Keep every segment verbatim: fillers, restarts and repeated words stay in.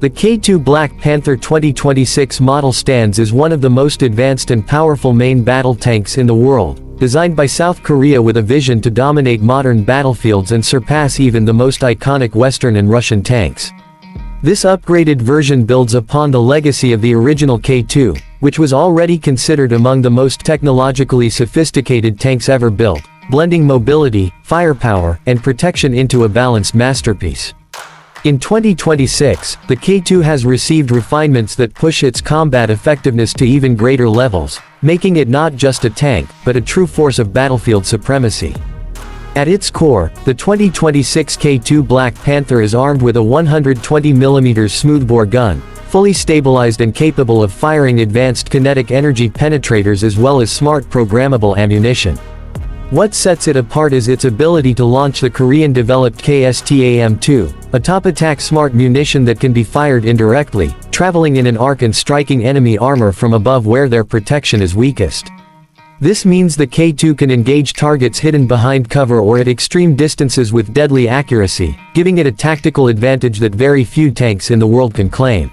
The K two Black Panther twenty twenty-six model stands as one of the most advanced and powerful main battle tanks in the world, designed by South Korea with a vision to dominate modern battlefields and surpass even the most iconic Western and Russian tanks. This upgraded version builds upon the legacy of the original K two, which was already considered among the most technologically sophisticated tanks ever built, blending mobility, firepower, and protection into a balanced masterpiece. In twenty twenty-six, the K two has received refinements that push its combat effectiveness to even greater levels, making it not just a tank, but a true force of battlefield supremacy. At its core, the twenty twenty-six K two Black Panther is armed with a one hundred twenty millimeter smoothbore gun, fully stabilized and capable of firing advanced kinetic energy penetrators as well as smart programmable ammunition. What sets it apart is its ability to launch the Korean-developed K S T A M two, a top-attack smart munition that can be fired indirectly, traveling in an arc and striking enemy armor from above where their protection is weakest. This means the K two can engage targets hidden behind cover or at extreme distances with deadly accuracy, giving it a tactical advantage that very few tanks in the world can claim.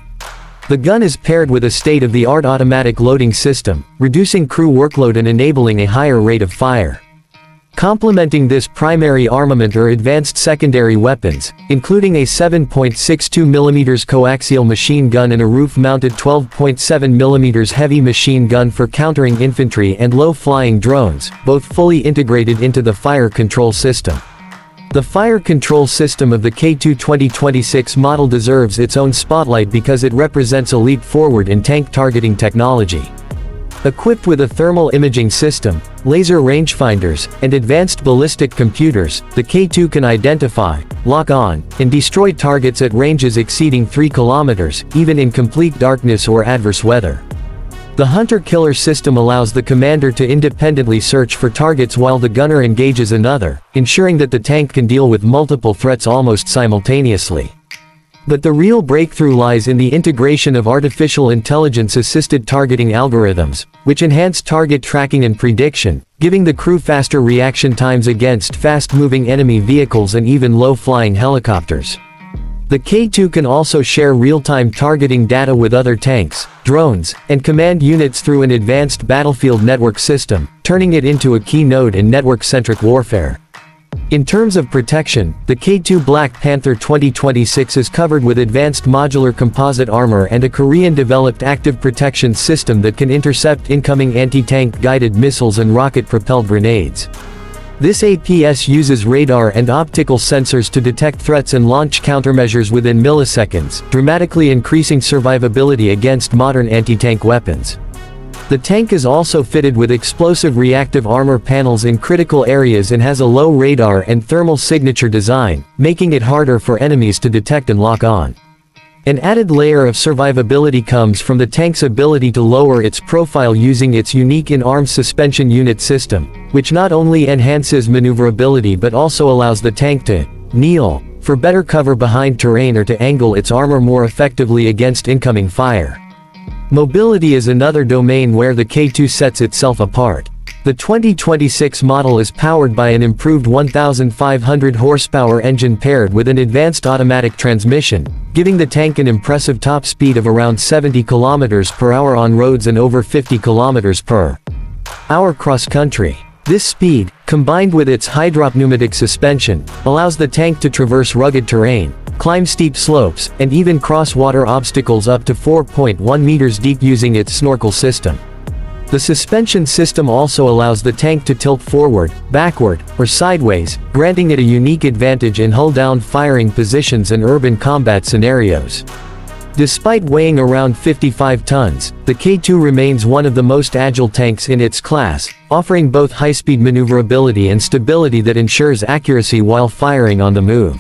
The gun is paired with a state-of-the-art automatic loading system, reducing crew workload and enabling a higher rate of fire. Complementing this primary armament are advanced secondary weapons, including a seven point six two millimeter coaxial machine gun and a roof-mounted twelve point seven millimeter heavy machine gun for countering infantry and low-flying drones, both fully integrated into the fire control system. The fire control system of the K two twenty twenty-six model deserves its own spotlight because it represents a leap forward in tank targeting technology. Equipped with a thermal imaging system, laser rangefinders, and advanced ballistic computers, the K two can identify, lock on, and destroy targets at ranges exceeding three kilometers, even in complete darkness or adverse weather. The hunter-killer system allows the commander to independently search for targets while the gunner engages another, ensuring that the tank can deal with multiple threats almost simultaneously. But the real breakthrough lies in the integration of artificial intelligence-assisted targeting algorithms, which enhance target tracking and prediction, giving the crew faster reaction times against fast-moving enemy vehicles and even low-flying helicopters. The K two can also share real-time targeting data with other tanks, drones, and command units through an advanced battlefield network system, turning it into a key node in network-centric warfare. In terms of protection, the K two Black Panther twenty twenty-six is covered with advanced modular composite armor and a Korean-developed active protection system that can intercept incoming anti-tank guided missiles and rocket-propelled grenades. This A P S uses radar and optical sensors to detect threats and launch countermeasures within milliseconds, dramatically increasing survivability against modern anti-tank weapons. The tank is also fitted with explosive reactive armor panels in critical areas and has a low radar and thermal signature design, making it harder for enemies to detect and lock on. An added layer of survivability comes from the tank's ability to lower its profile using its unique in-arms suspension unit system, which not only enhances maneuverability but also allows the tank to kneel for better cover behind terrain or to angle its armor more effectively against incoming fire. Mobility is another domain where the K two sets itself apart. The twenty twenty-six model is powered by an improved one thousand five hundred horsepower engine paired with an advanced automatic transmission, giving the tank an impressive top speed of around seventy kilometers per hour on roads and over fifty kilometers per hour cross-country. This speed, combined with its hydropneumatic suspension, allows the tank to traverse rugged terrain, climb steep slopes, and even cross water obstacles up to four point one meters deep using its snorkel system. The suspension system also allows the tank to tilt forward, backward, or sideways, granting it a unique advantage in hull-down firing positions and urban combat scenarios. Despite weighing around fifty-five tons, the K two remains one of the most agile tanks in its class, offering both high-speed maneuverability and stability that ensures accuracy while firing on the move.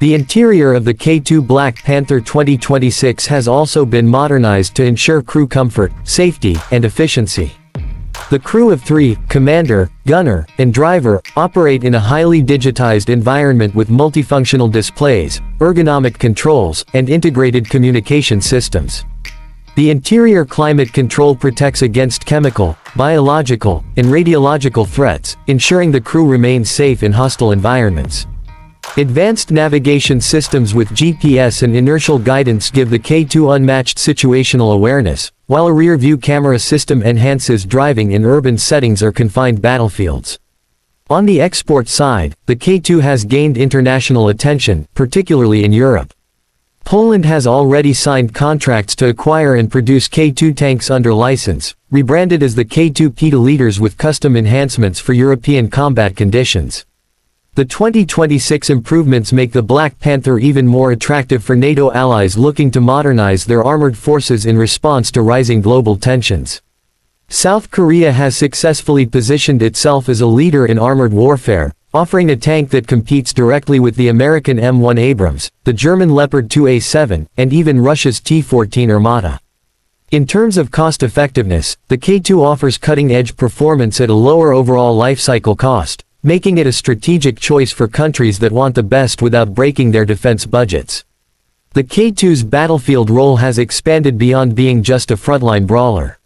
The interior of the K two Black Panther twenty twenty-six has also been modernized to ensure crew comfort, safety, and efficiency. The crew of three, commander, gunner, and driver, operate in a highly digitized environment with multifunctional displays, ergonomic controls, and integrated communication systems. The interior climate control protects against chemical, biological, and radiological threats, ensuring the crew remains safe in hostile environments. Advanced navigation systems with G P S and inertial guidance give the K two unmatched situational awareness, while a rear-view camera system enhances driving in urban settings or confined battlefields. On the export side, the K two has gained international attention, particularly in Europe. Poland has already signed contracts to acquire and produce K two tanks under license, rebranded as the K two P two liters with custom enhancements for European combat conditions. The twenty twenty-six improvements make the Black Panther even more attractive for NATO allies looking to modernize their armored forces in response to rising global tensions. South Korea has successfully positioned itself as a leader in armored warfare, offering a tank that competes directly with the American M one Abrams, the German Leopard two A seven, and even Russia's T fourteen Armata. In terms of cost-effectiveness, the K two offers cutting-edge performance at a lower overall lifecycle cost, making it a strategic choice for countries that want the best without breaking their defense budgets. The K two's battlefield role has expanded beyond being just a frontline brawler.